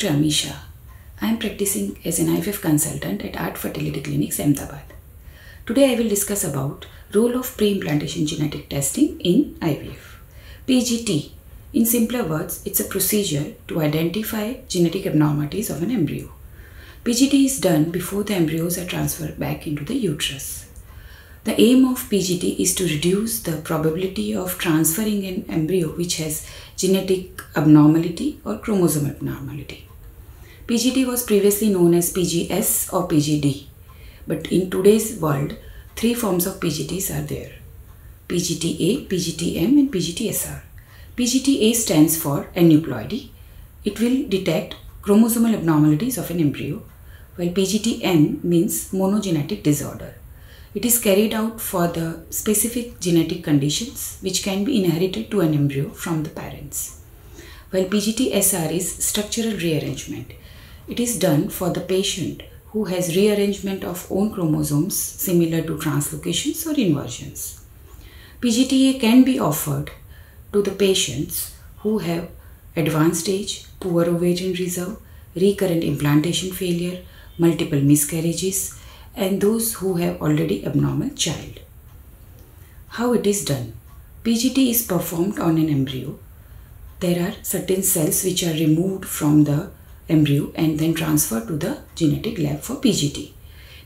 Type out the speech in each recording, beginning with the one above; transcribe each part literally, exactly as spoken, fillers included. Doctor Amisha. I am practicing as an I V F consultant at A R T Fertility Clinics, Ahmedabad. Today I will discuss about role of pre-implantation genetic testing in I V F. P G T, in simpler words, it's a procedure to identify genetic abnormalities of an embryo. P G T is done before the embryos are transferred back into the uterus. The aim of P G T is to reduce the probability of transferring an embryo which has genetic abnormality or chromosome abnormality. P G T was previously known as P G S or P G D, but in today's world, three forms of P G Ts are there: P G T A, P G T M and P G T S R. P G T A stands for aneuploidy. It will detect chromosomal abnormalities of an embryo, while P G T M means monogenetic disorder. It is carried out for the specific genetic conditions which can be inherited to an embryo from the parents, while P G T S R is structural rearrangement. It is done for the patient who has rearrangement of own chromosomes similar to translocations or inversions. P G T A can be offered to the patients who have advanced age, poor ovarian reserve, recurrent implantation failure, multiple miscarriages, and those who have already abnormal child. How it is done? P G T is performed on an embryo. There are certain cells which are removed from the embryo and then transferred to the genetic lab for P G T.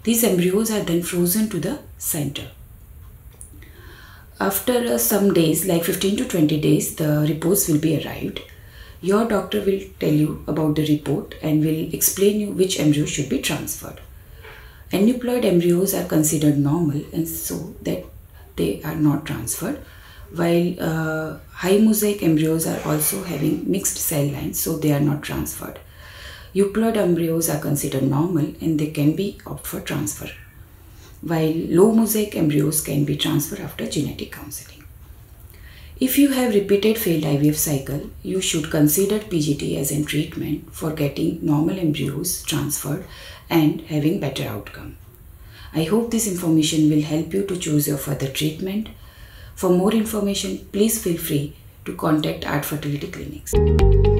These embryos are then frozen to the center. After uh, some days, like fifteen to twenty days, the reports will be arrived. Your doctor will tell you about the report and will explain you which embryo should be transferred. Aneuploid embryos are considered normal and so that they are not transferred, while uh, high mosaic embryos are also having mixed cell lines, so they are not transferred. Euploid embryos are considered normal and they can be opt for transfer, while low mosaic embryos can be transferred after genetic counseling. If you have repeated failed I V F cycle, you should consider P G T as a treatment for getting normal embryos transferred and having better outcome. I hope this information will help you to choose your further treatment. For more information, please feel free to contact A R T Fertility Clinics.